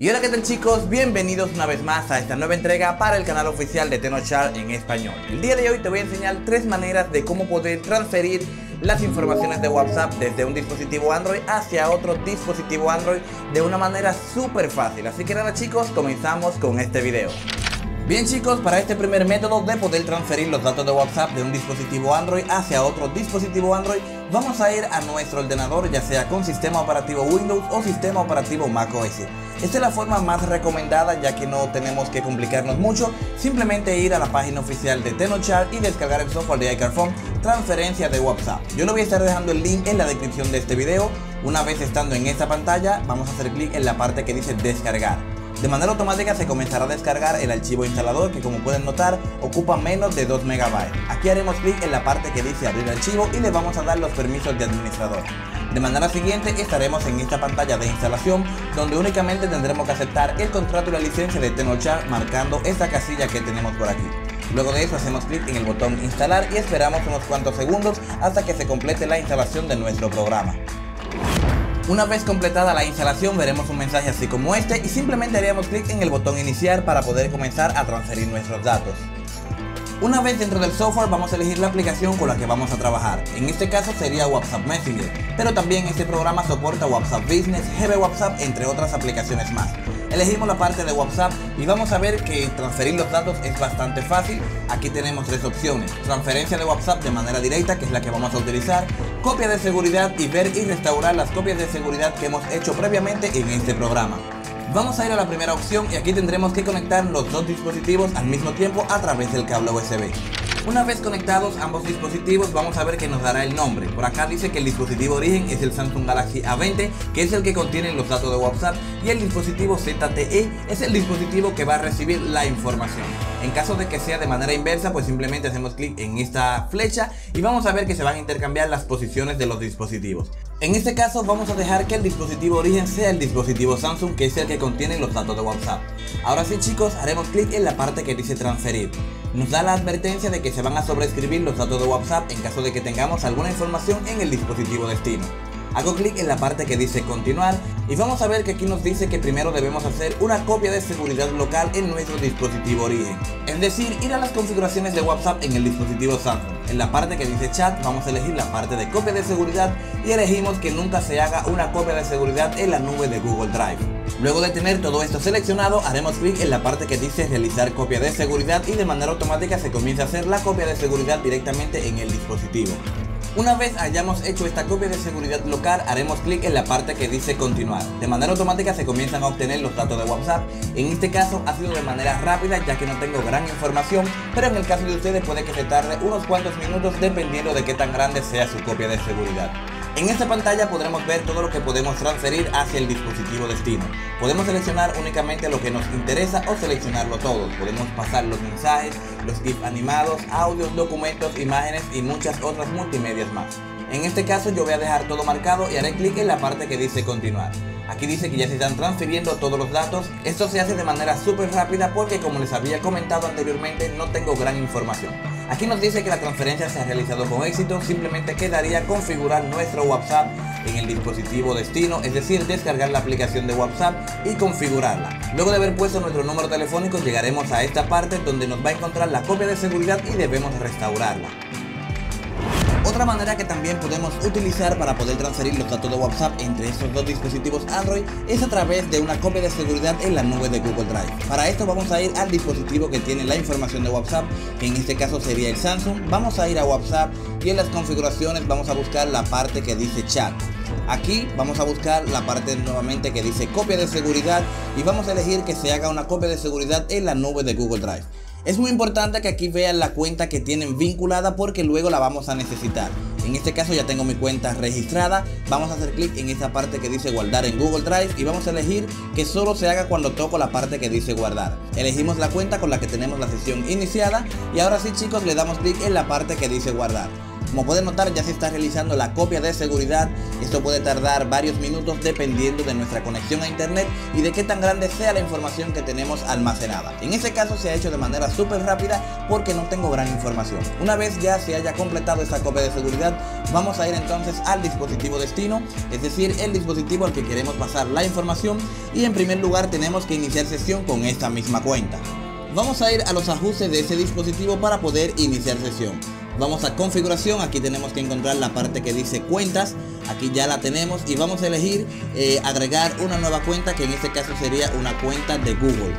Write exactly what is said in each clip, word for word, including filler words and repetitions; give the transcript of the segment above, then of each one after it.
Y hola, ¿qué tal, chicos? Bienvenidos una vez más a esta nueva entrega para el canal oficial de Tenorshare en español. El día de hoy te voy a enseñar tres maneras de cómo poder transferir las informaciones de WhatsApp desde un dispositivo Android hacia otro dispositivo Android de una manera súper fácil. Así que nada, chicos, comenzamos con este video. Bien, chicos, para este primer método de poder transferir los datos de WhatsApp de un dispositivo Android hacia otro dispositivo Android, vamos a ir a nuestro ordenador, ya sea con sistema operativo Windows o sistema operativo macOS. Esta es la forma más recomendada, ya que no tenemos que complicarnos mucho, simplemente ir a la página oficial de Tenorshare y descargar el software de iCareFone, transferencia de WhatsApp. Yo le voy a estar dejando el link en la descripción de este video. Una vez estando en esta pantalla, vamos a hacer clic en la parte que dice descargar. De manera automática se comenzará a descargar el archivo instalador, que como pueden notar ocupa menos de dos megabytes. Aquí haremos clic en la parte que dice abrir archivo y le vamos a dar los permisos de administrador. De manera siguiente estaremos en esta pantalla de instalación, donde únicamente tendremos que aceptar el contrato y la licencia de Tenorshare marcando esta casilla que tenemos por aquí. Luego de eso hacemos clic en el botón instalar y esperamos unos cuantos segundos hasta que se complete la instalación de nuestro programa. Una vez completada la instalación veremos un mensaje así como este y simplemente haríamos clic en el botón iniciar para poder comenzar a transferir nuestros datos. Una vez dentro del software vamos a elegir la aplicación con la que vamos a trabajar. En este caso sería WhatsApp Messenger, pero también este programa soporta WhatsApp Business, G B WhatsApp, entre otras aplicaciones más. Elegimos la parte de WhatsApp y vamos a ver que transferir los datos es bastante fácil. Aquí tenemos tres opciones: transferencia de WhatsApp de manera directa, que es la que vamos a utilizar, copia de seguridad y ver y restaurar las copias de seguridad que hemos hecho previamente en este programa. Vamos a ir a la primera opción y aquí tendremos que conectar los dos dispositivos al mismo tiempo a través del cable U S B. Una vez conectados ambos dispositivos vamos a ver que nos dará el nombre. Por acá dice que el dispositivo origen es el Samsung Galaxy A veinte, que es el que contiene los datos de WhatsApp, y el dispositivo Z T E es el dispositivo que va a recibir la información. En caso de que sea de manera inversa, pues simplemente hacemos clic en esta flecha y vamos a ver que se van a intercambiar las posiciones de los dispositivos. En este caso vamos a dejar que el dispositivo origen sea el dispositivo Samsung, que es el que contiene los datos de WhatsApp. Ahora sí, chicos, haremos clic en la parte que dice transferir. Nos da la advertencia de que se van a sobreescribir los datos de WhatsApp en caso de que tengamos alguna información en el dispositivo destino. Hago clic en la parte que dice continuar y vamos a ver que aquí nos dice que primero debemos hacer una copia de seguridad local en nuestro dispositivo origen. Es decir, ir a las configuraciones de WhatsApp en el dispositivo Samsung. En la parte que dice chat vamos a elegir la parte de copia de seguridad y elegimos que nunca se haga una copia de seguridad en la nube de Google Drive. Luego de tener todo esto seleccionado haremos clic en la parte que dice realizar copia de seguridad y de manera automática se comienza a hacer la copia de seguridad directamente en el dispositivo. Una vez hayamos hecho esta copia de seguridad local, haremos clic en la parte que dice continuar. De manera automática se comienzan a obtener los datos de WhatsApp. En este caso ha sido de manera rápida, ya que no tengo gran información, pero en el caso de ustedes puede que se tarde unos cuantos minutos dependiendo de qué tan grande sea su copia de seguridad. En esta pantalla podremos ver todo lo que podemos transferir hacia el dispositivo destino. Podemos seleccionar únicamente lo que nos interesa o seleccionarlo todo. Podemos pasar los mensajes, los GIFs animados, audios, documentos, imágenes y muchas otras multimedias más. En este caso yo voy a dejar todo marcado y haré clic en la parte que dice continuar. Aquí dice que ya se están transfiriendo todos los datos. Esto se hace de manera súper rápida porque, como les había comentado anteriormente, no tengo gran información. Aquí nos dice que la transferencia se ha realizado con éxito. Simplemente quedaría configurar nuestro WhatsApp en el dispositivo destino, es decir, descargar la aplicación de WhatsApp y configurarla. Luego de haber puesto nuestro número telefónico llegaremos a esta parte donde nos va a encontrar la copia de seguridad y debemos restaurarla. Otra manera que también podemos utilizar para poder transferir los datos de WhatsApp entre estos dos dispositivos Android es a través de una copia de seguridad en la nube de Google Drive. Para esto vamos a ir al dispositivo que tiene la información de WhatsApp, que en este caso sería el Samsung. Vamos a ir a WhatsApp y en las configuraciones vamos a buscar la parte que dice chat. Aquí vamos a buscar la parte nuevamente que dice copia de seguridad y vamos a elegir que se haga una copia de seguridad en la nube de Google Drive. Es muy importante que aquí vean la cuenta que tienen vinculada porque luego la vamos a necesitar. En este caso ya tengo mi cuenta registrada. Vamos a hacer clic en esta parte que dice guardar en Google Drive y vamos a elegir que solo se haga cuando toco la parte que dice guardar. Elegimos la cuenta con la que tenemos la sesión iniciada y ahora sí, chicos, le damos clic en la parte que dice guardar. Como pueden notar, ya se está realizando la copia de seguridad. Esto puede tardar varios minutos dependiendo de nuestra conexión a internet y de qué tan grande sea la información que tenemos almacenada. En ese caso se ha hecho de manera súper rápida porque no tengo gran información. Una vez ya se haya completado esta copia de seguridad, vamos a ir entonces al dispositivo destino, es decir, el dispositivo al que queremos pasar la información, y en primer lugar tenemos que iniciar sesión con esta misma cuenta. Vamos a ir a los ajustes de ese dispositivo para poder iniciar sesión. Vamos a configuración, aquí tenemos que encontrar la parte que dice cuentas, aquí ya la tenemos y vamos a elegir eh, agregar una nueva cuenta, que en este caso sería una cuenta de Google.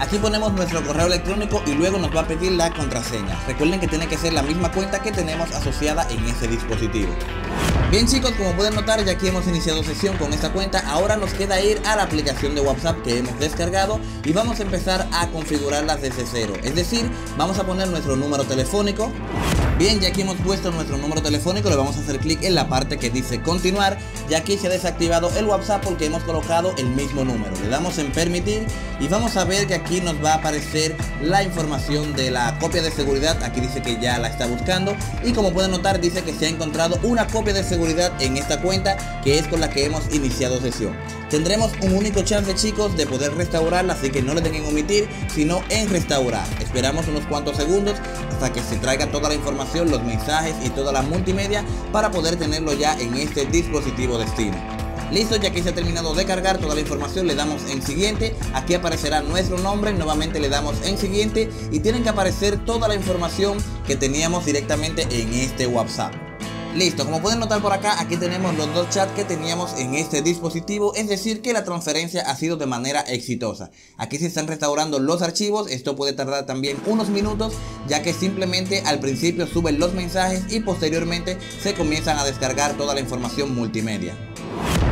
Aquí ponemos nuestro correo electrónico y luego nos va a pedir la contraseña. Recuerden que tiene que ser la misma cuenta que tenemos asociada en ese dispositivo. Bien chicos, como pueden notar, ya aquí hemos iniciado sesión con esta cuenta. Ahora nos queda ir a la aplicación de WhatsApp que hemos descargado y vamos a empezar a configurarla desde cero. Es decir, vamos a poner nuestro número telefónico. Bien, ya aquí hemos puesto nuestro número telefónico, le vamos a hacer clic en la parte que dice continuar. Ya aquí se ha desactivado el WhatsApp porque hemos colocado el mismo número. Le damos en permitir y vamos a ver que aquí nos va a aparecer la información de la copia de seguridad. Aquí dice que ya la está buscando y como pueden notar dice que se ha encontrado una copia de seguridad en esta cuenta, que es con la que hemos iniciado sesión. Tendremos un único chance chicos de poder restaurarla, así que no le den en omitir, sino en restaurar. Esperamos unos cuantos segundos hasta que se traiga toda la información, los mensajes y toda la multimedia para poder tenerlo ya en este dispositivo destino. Listo, ya que se ha terminado de cargar toda la información, le damos en siguiente, aquí aparecerá nuestro nombre, nuevamente le damos en siguiente y tienen que aparecer toda la información que teníamos directamente en este WhatsApp. Listo, como pueden notar por acá, aquí tenemos los dos chats que teníamos en este dispositivo, es decir que la transferencia ha sido de manera exitosa. Aquí se están restaurando los archivos, esto puede tardar también unos minutos, ya que simplemente al principio suben los mensajes y posteriormente se comienzan a descargar toda la información multimedia.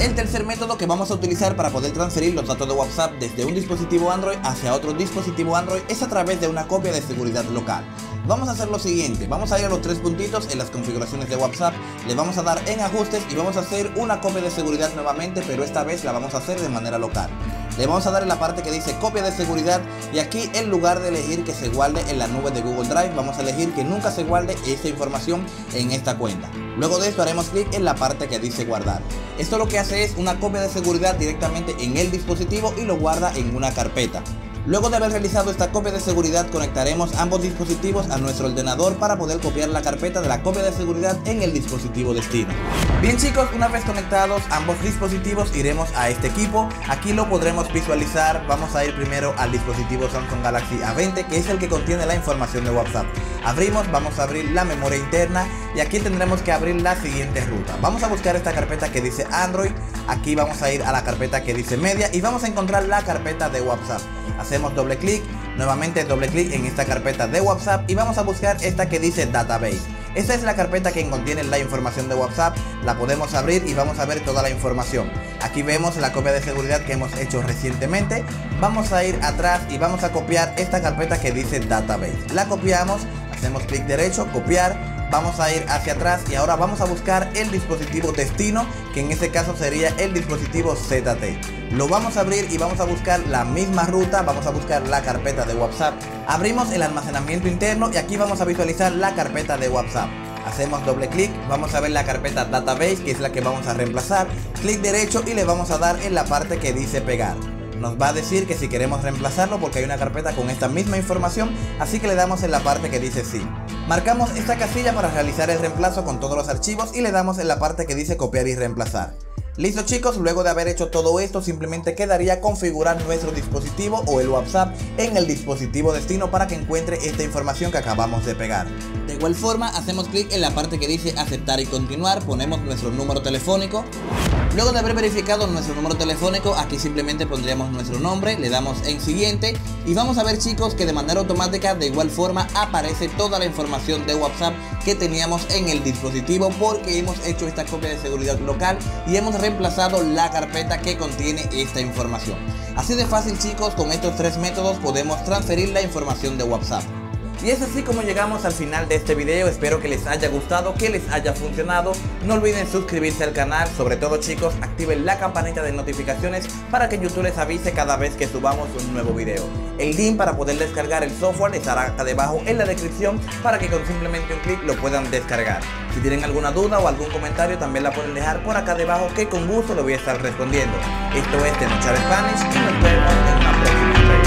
El tercer método que vamos a utilizar para poder transferir los datos de WhatsApp desde un dispositivo Android hacia otro dispositivo Android es a través de una copia de seguridad local. Vamos a hacer lo siguiente, vamos a ir a los tres puntitos en las configuraciones de WhatsApp, le vamos a dar en ajustes y vamos a hacer una copia de seguridad nuevamente, pero esta vez la vamos a hacer de manera local. Le vamos a dar en la parte que dice copia de seguridad y aquí en lugar de elegir que se guarde en la nube de Google Drive, vamos a elegir que nunca se guarde esta información en esta cuenta. Luego de esto haremos clic en la parte que dice guardar. Esto lo que hace es una copia de seguridad directamente en el dispositivo y lo guarda en una carpeta. Luego de haber realizado esta copia de seguridad, conectaremos ambos dispositivos a nuestro ordenador para poder copiar la carpeta de la copia de seguridad en el dispositivo destino. Bien chicos, una vez conectados ambos dispositivos iremos a este equipo, aquí lo podremos visualizar. Vamos a ir primero al dispositivo Samsung Galaxy A veinte, que es el que contiene la información de WhatsApp. Abrimos, vamos a abrir la memoria interna y aquí tendremos que abrir la siguiente ruta. Vamos a buscar esta carpeta que dice Android, aquí vamos a ir a la carpeta que dice media y vamos a encontrar la carpeta de WhatsApp. Hacemos doble clic, nuevamente doble clic en esta carpeta de WhatsApp y vamos a buscar esta que dice Database. Esta es la carpeta que contiene la información de WhatsApp, la podemos abrir y vamos a ver toda la información. Aquí vemos la copia de seguridad que hemos hecho recientemente, vamos a ir atrás y vamos a copiar esta carpeta que dice Database. La copiamos, hacemos clic derecho, copiar. Vamos a ir hacia atrás y ahora vamos a buscar el dispositivo destino, que en este caso sería el dispositivo Z T E. Lo vamos a abrir y vamos a buscar la misma ruta, vamos a buscar la carpeta de WhatsApp. Abrimos el almacenamiento interno y aquí vamos a visualizar la carpeta de WhatsApp. Hacemos doble clic, vamos a ver la carpeta Database, que es la que vamos a reemplazar. Clic derecho y le vamos a dar en la parte que dice pegar. Nos va a decir que si queremos reemplazarlo porque hay una carpeta con esta misma información, así que le damos en la parte que dice sí. Marcamos esta casilla para realizar el reemplazo con todos los archivos y le damos en la parte que dice copiar y reemplazar. Listo chicos, luego de haber hecho todo esto simplemente quedaría configurar nuestro dispositivo o el WhatsApp en el dispositivo destino para que encuentre esta información que acabamos de pegar. De igual forma hacemos clic en la parte que dice aceptar y continuar, ponemos nuestro número telefónico. Luego de haber verificado nuestro número telefónico, aquí simplemente pondríamos nuestro nombre, le damos en siguiente y vamos a ver chicos que de manera automática de igual forma aparece toda la información de WhatsApp que teníamos en el dispositivo porque hemos hecho esta copia de seguridad local y hemos reemplazado la carpeta que contiene esta información. Así de fácil chicos, con estos tres métodos podemos transferir la información de WhatsApp. Y es así como llegamos al final de este video. Espero que les haya gustado, que les haya funcionado. No olviden suscribirse al canal, sobre todo chicos, activen la campanita de notificaciones para que YouTube les avise cada vez que subamos un nuevo video. El link para poder descargar el software estará acá debajo en la descripción para que con simplemente un clic lo puedan descargar. Si tienen alguna duda o algún comentario también la pueden dejar por acá debajo que con gusto lo voy a estar respondiendo. Esto es Tenorshare Spanish y nos vemos en una próxima entrega.